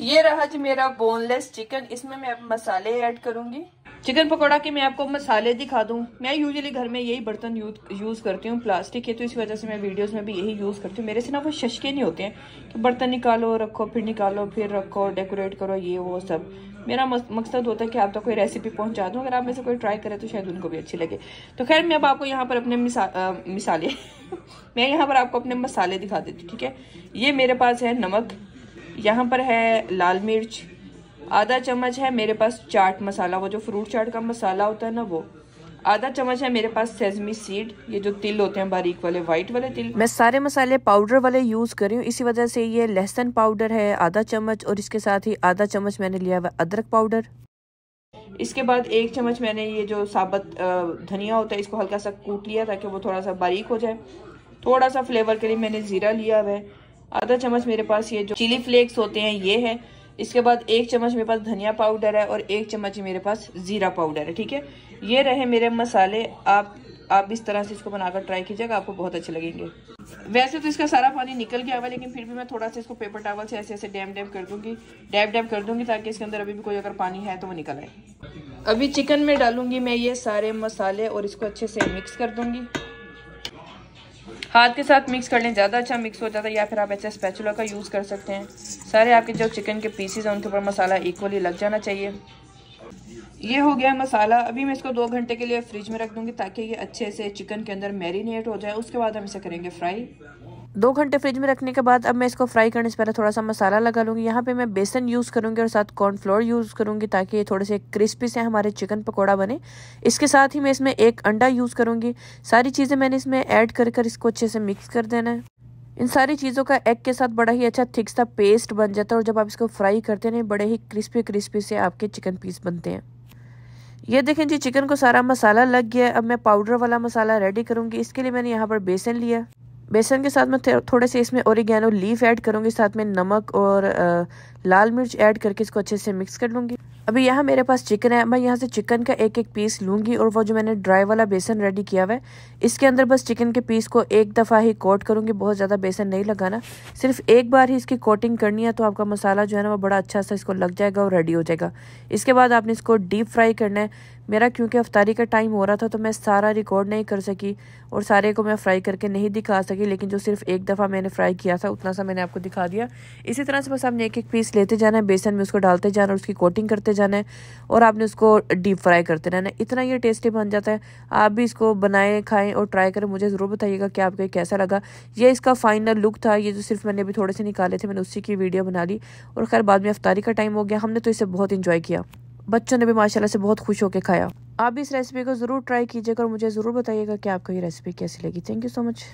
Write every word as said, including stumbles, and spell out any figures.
ये रहा जी मेरा बोनलेस चिकन। इसमें मैं मसाले ऐड करूंगी। चिकन पकोड़ा के मैं आपको मसाले दिखा दूं। मैं यूजुअली घर में यही बर्तन यूज़ करती हूँ, प्लास्टिक के, तो इस वजह से मैं वीडियोस में भी यही यूज़ करती हूँ। मेरे से ना वो शशके नहीं होते हैं कि बर्तन निकालो, रखो, फिर निकालो, फिर रखो, डेकोरेट करो, ये वो सब। मेरा मकसद होता है कि आप तक कोई रेसिपी पहुँचा दूँ। अगर आप में से कोई ट्राई करे तो शायद उनको भी अच्छी लगे। तो खैर मैं अब आपको यहाँ पर अपने मिसाले मैं यहाँ पर आपको अपने मसाले दिखा देती हूँ, ठीक है। ये मेरे पास है नमक, यहाँ पर है लाल मिर्च, आधा चम्मच है मेरे पास चाट मसाला, वो जो फ्रूट चाट का मसाला होता है ना वो, आधा चम्मच है मेरे पास सेजमी सीड, ये जो तिल होते हैं बारीक वाले, वाइट वाले तिल। मैं सारे मसाले पाउडर वाले यूज़ कर रही हूँ, इसी वजह से ये लहसुन पाउडर है आधा चम्मच, और इसके साथ ही आधा चम्मच मैंने लिया हुआ अदरक पाउडर। इसके बाद एक चम्मच मैंने ये जो साबुत धनिया होता है इसको हल्का सा कूट लिया ताकि वो थोड़ा सा बारीक हो जाए। थोड़ा सा फ्लेवर के लिए मैंने जीरा लिया हुआ है। आधा चम्मच मेरे पास ये जो चिली फ्लेक्स होते हैं ये है। इसके बाद एक चम्मच मेरे पास धनिया पाउडर है और एक चम्मच मेरे पास जीरा पाउडर है, ठीक है। ये रहे मेरे मसाले। आप आप इस तरह से इसको बनाकर ट्राई कीजिएगा, आपको बहुत अच्छे लगेंगे। वैसे तो इसका सारा पानी निकल गया हुआ, लेकिन फिर भी मैं थोड़ा सा इसको पेपर टावल से ऐसे ऐसे डैम डैम कर दूंगी डैब डैब कर दूंगी ताकि इसके अंदर अभी भी कोई अगर पानी है तो वो निकल आए। अभी चिकन में डालूंगी मैं ये सारे मसाले और इसको अच्छे से मिक्स कर दूंगी। हाथ के साथ मिक्स कर लें, ज़्यादा अच्छा मिक्स हो जाता है, या फिर आप ऐसे स्पैचुला का यूज़ कर सकते हैं। सारे आपके जो चिकन के पीसेस हैं उनके ऊपर मसाला इक्वली लग जाना चाहिए। ये हो गया मसाला। अभी मैं इसको दो घंटे के लिए फ्रिज में रख दूंगी ताकि ये अच्छे से चिकन के अंदर मैरिनेट हो जाए। उसके बाद हम इसे करेंगे फ्राई। दो घंटे फ्रिज में रखने के बाद अब मैं इसको फ्राई करने से पहले थोड़ा सा मसाला लगा लूँगी। यहाँ पे मैं बेसन यूज़ करूँगी और साथ कॉर्नफ्लोर यूज़ करूँगी ताकि ये थोड़े से क्रिस्पी से हमारे चिकन पकोड़ा बने। इसके साथ ही मैं इसमें एक अंडा यूज़ करूँगी। सारी चीज़ें मैंने इसमें ऐड कर कर इसको अच्छे से मिक्स कर देना है। इन सारी चीज़ों का एग के साथ बड़ा ही अच्छा थिक सा पेस्ट बन जाता है और जब आप इसको फ्राई करते हैं बड़े ही क्रिस्पी क्रिस्पी से आपके चिकन पीस बनते हैं। ये देखें जी, चिकन को सारा मसाला लग गया। अब मैं पाउडर वाला मसाला रेडी करूँगी। इसके लिए मैंने यहाँ पर बेसन लिया। बेसन के साथ मैं थोड़े से इसमें ओरिगैनो लीफ ऐड करूँगी, साथ में नमक और आ, लाल मिर्च ऐड करके इसको अच्छे से मिक्स कर लूँगी। अभी यहाँ मेरे पास चिकन है, मैं यहाँ से चिकन का एक एक पीस लूँगी और वो जो मैंने ड्राई वाला बेसन रेडी किया हुआ है इसके अंदर बस चिकन के पीस को एक दफ़ा ही कोट करूँगी। बहुत ज़्यादा बेसन नहीं लगाना, सिर्फ एक बार ही इसकी कोटिंग करनी है, तो आपका मसाला जो है ना वो बड़ा अच्छा सा इसको लग जाएगा और रेडी हो जाएगा। इसके बाद आपने इसको डीप फ्राई करना है। मेरा क्योंकि अफ्तारी का टाइम हो रहा था तो मैं सारा रिकॉर्ड नहीं कर सकी और सारे को मैं फ्राई करके नहीं दिखा सकी, लेकिन जो सिर्फ एक दफ़ा मैंने फ्राई किया था उतना सा मैंने आपको दिखा दिया। इसी तरह से बस आपने एक एक पीस लेते जाना है, बेसन में उसको डालते जाना है, उसकी कोटिंग करते जाना है और आपने उसको डीप फ्राई करते रहना है। इतना ये टेस्टी बन जाता है। आप भी इसको बनाएं, खाएँ और ट्राई करें। मुझे ज़रूर बताइएगा कि आपको कैसा लगा। यह इसका फाइनल लुक था। ये जो सिर्फ मैंने अभी थोड़े से निकाले थे, मैंने उसी की वीडियो बना ली और खैर बाद में अफ्तारी का टाइम हो गया, हमने तो इसे बहुत इंजॉय किया, बच्चों ने भी माशाल्लाह से बहुत खुश होकर खाया। आप भी इस रेसिपी को ज़रूर ट्राई कीजिएगा और मुझे ज़रूर बताइएगा कि आपको ये रेसिपी कैसी लगी। Thank you so much.